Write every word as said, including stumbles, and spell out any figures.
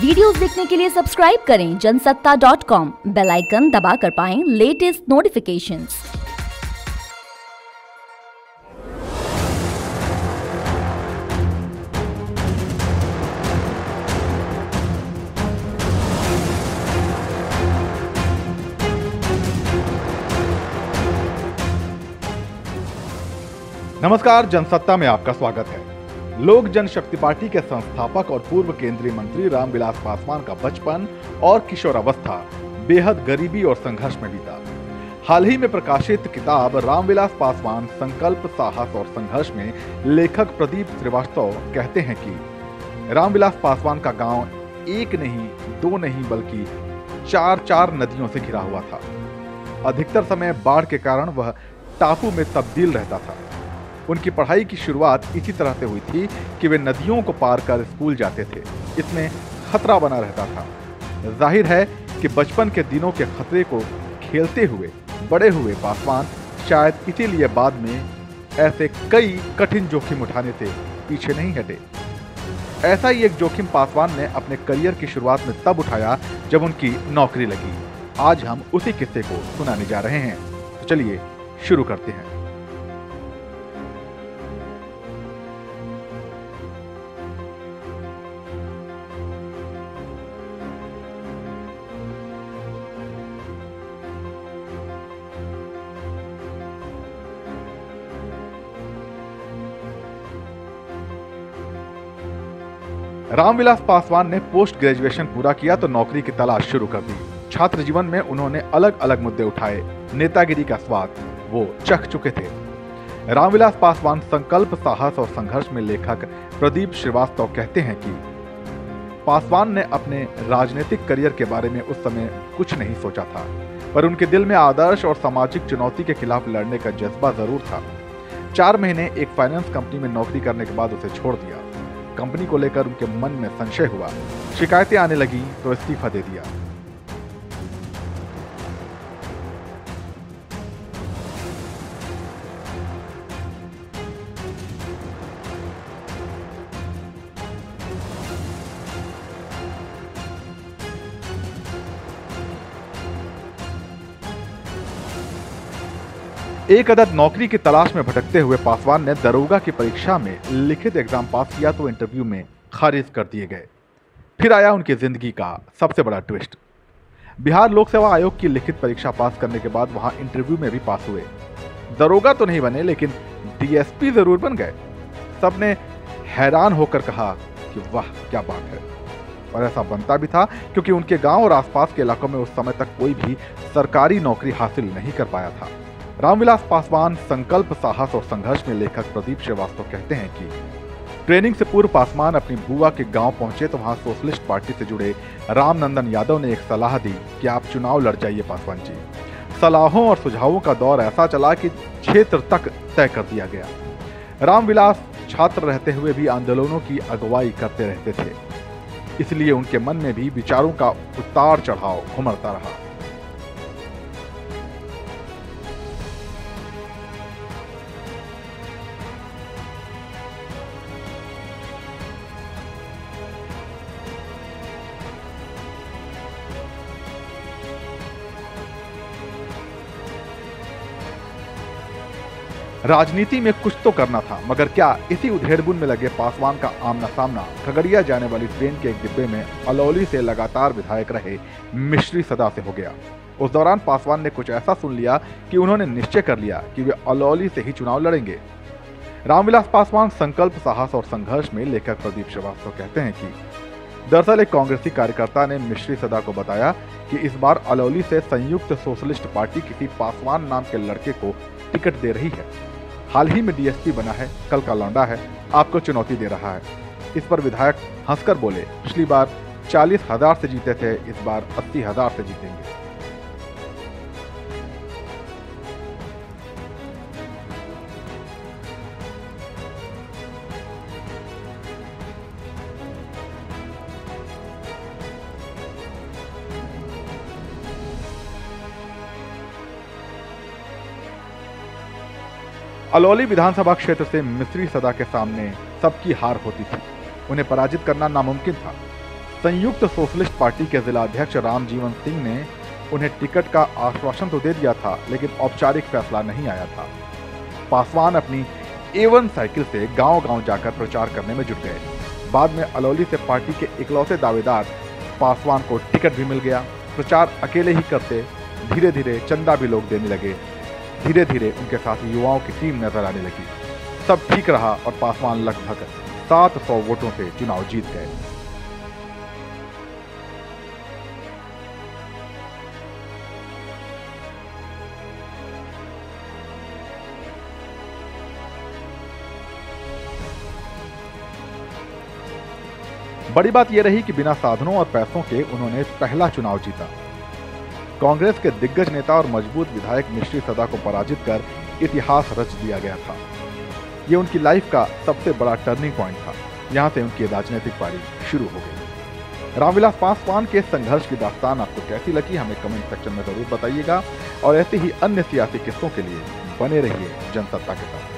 Videos देखने के लिए सब्सक्राइब करें Jansatta dot com bell icon दबा कर पाएं लेटेस्ट नोटिफिकेशंस। नमस्कार, जनसत्ता में आपका स्वागत है। लोक जनशक्ति पार्टी के संस्थापक और पूर्व केंद्रीय मंत्री रामविलास पासवान का बचपन और किशोरावस्था बेहद गरीबी और संघर्ष में बीता। हाल ही में प्रकाशित किताब रामविलास पासवान संकल्प, साहस और संघर्ष में लेखक प्रदीप श्रीवास्तव कहते हैं कि रामविलास पासवान का गाँव एक नहीं, दो नहीं बल्कि चार चार नदियों से घिरा हुआ था। अधिकतर समय बाढ़ के कारण वह टापू में तब्दील रहता था। उनकी पढ़ाई की शुरुआत इसी तरह से हुई थी कि वे नदियों को पार कर स्कूल जाते थे। इसमें खतरा बना रहता था। जाहिर है कि बचपन के दिनों के खतरे को खेलते हुए बड़े हुए पासवान शायद इसीलिए बाद में ऐसे कई कठिन जोखिम उठाने से पीछे नहीं हटे। ऐसा ही एक जोखिम पासवान ने अपने करियर की शुरुआत में तब उठाया जब उनकी नौकरी लगी। आज हम उसी किस्से को सुनाने जा रहे हैं, तो चलिए शुरू करते हैं। रामविलास पासवान ने पोस्ट ग्रेजुएशन पूरा किया तो नौकरी की तलाश शुरू कर दी। छात्र जीवन में उन्होंने अलग अलग मुद्दे उठाए। नेतागिरी का स्वाद वो चख चुके थे। रामविलास पासवान संकल्प, साहस और संघर्ष में लेखक प्रदीप श्रीवास्तव कहते हैं कि पासवान ने अपने राजनीतिक करियर के बारे में उस समय कुछ नहीं सोचा था, पर उनके दिल में आदर्श और सामाजिक चुनौती के खिलाफ लड़ने का जज्बा जरूर था। चार महीने एक फाइनेंस कंपनी में नौकरी करने के बाद उसे छोड़ दिया। कंपनी को लेकर उनके मन में संशय हुआ, शिकायतें आने लगी तो इस्तीफा दे दिया। एक अदद नौकरी की तलाश में भटकते हुए पासवान ने दरोगा की परीक्षा में लिखित एग्जाम पास किया तो इंटरव्यू में खारिज कर दिए गए। फिर आया उनकी जिंदगी का सबसे बड़ा ट्विस्ट। बिहार लोक सेवा आयोग की लिखित परीक्षा पास करने के बाद वहां इंटरव्यू में भी पास हुए। दरोगा तो नहीं बने, लेकिन डीएसपी जरूर बन गए। सबने हैरान होकर कहा कि वाह, क्या बात है। और ऐसा बनता भी था, क्योंकि उनके गाँव और आसपास के इलाकों में उस समय तक कोई भी सरकारी नौकरी हासिल नहीं कर पाया था। रामविलास पासवान संकल्प, साहस और संघर्ष में लेखक प्रदीप श्रीवास्तव कहते हैं कि ट्रेनिंग से पूर्व पासवान अपनी बुआ के गांव पहुंचे तो वहां सोशलिस्ट पार्टी से जुड़े रामनंदन यादव ने एक सलाह दी कि आप चुनाव लड़ जाइए पासवान जी। सलाहों और सुझावों का दौर ऐसा चला कि क्षेत्र तक तय कर दिया गया। रामविलास छात्र रहते हुए भी आंदोलनों की अगुवाई करते रहते थे, इसलिए उनके मन में भी विचारों का उतार चढ़ाव उमड़ता रहा। राजनीति में कुछ तो करना था, मगर क्या। इसी उधेड़बुन में लगे पासवान का आमना सामना खगड़िया जाने वाली ट्रेन के एक डिब्बे में अलौली से लगातार विधायक रहे मिश्री सदा से हो गया। उस दौरान पासवान ने कुछ ऐसा सुन लिया कि उन्होंने निश्चय कर लिया कि वे अलौली से ही चुनाव लड़ेंगे। रामविलास पासवान संकल्प, साहस और संघर्ष में लेखक प्रदीप श्रीवास्तव कहते हैं कि दरअसल एक कांग्रेसी कार्यकर्ता ने मिश्री सदा को बताया कि इस बार अलौली से संयुक्त सोशलिस्ट पार्टी किसी पासवान नाम के लड़के को टिकट दे रही है। हाल ही में डीएसपी बना है, कल का लौंडा है, आपको चुनौती दे रहा है। इस पर विधायक हंसकर बोले, पिछली बार चालीस हजार से जीते थे, इस बार अस्सी हजार से जीतेंगे। अलौली विधानसभा क्षेत्र से मिश्री सदा के सामने सबकी हार होती थी। उन्हें पराजित करना नामुमकिन था। संयुक्त सोशलिस्ट पार्टी के जिलाध्यक्ष रामजीवन सिंह ने उन्हें टिकट का आश्वासन तो दे दिया था, लेकिन औपचारिक फैसला नहीं आया था। पासवान अपनी एवन साइकिल से गांव-गांव जाकर प्रचार करने में जुट गए। बाद में अलौली से पार्टी के इकलौते दावेदार पासवान को टिकट भी मिल गया। प्रचार अकेले ही करते, धीरे धीरे चंदा भी लोग देने लगे। धीरे धीरे उनके साथ युवाओं की टीम नजर आने लगी। सब ठीक रहा और पासवान लगभग सात सौ वोटों से चुनाव जीत गए। बड़ी बात यह रही कि बिना साधनों और पैसों के उन्होंने पहला चुनाव जीता। कांग्रेस के दिग्गज नेता और मजबूत विधायक मिश्री सदा को पराजित कर इतिहास रच दिया गया था। ये उनकी लाइफ का सबसे बड़ा टर्निंग पॉइंट था। यहाँ से उनकी राजनीतिक पारी शुरू हो गई। रामविलास पासवान के संघर्ष की दास्तान आपको कैसी लगी, हमें कमेंट सेक्शन में जरूर बताइएगा। और ऐसे ही अन्य सियासी किस्सों के लिए बने रहिए जनसत्ता के साथ।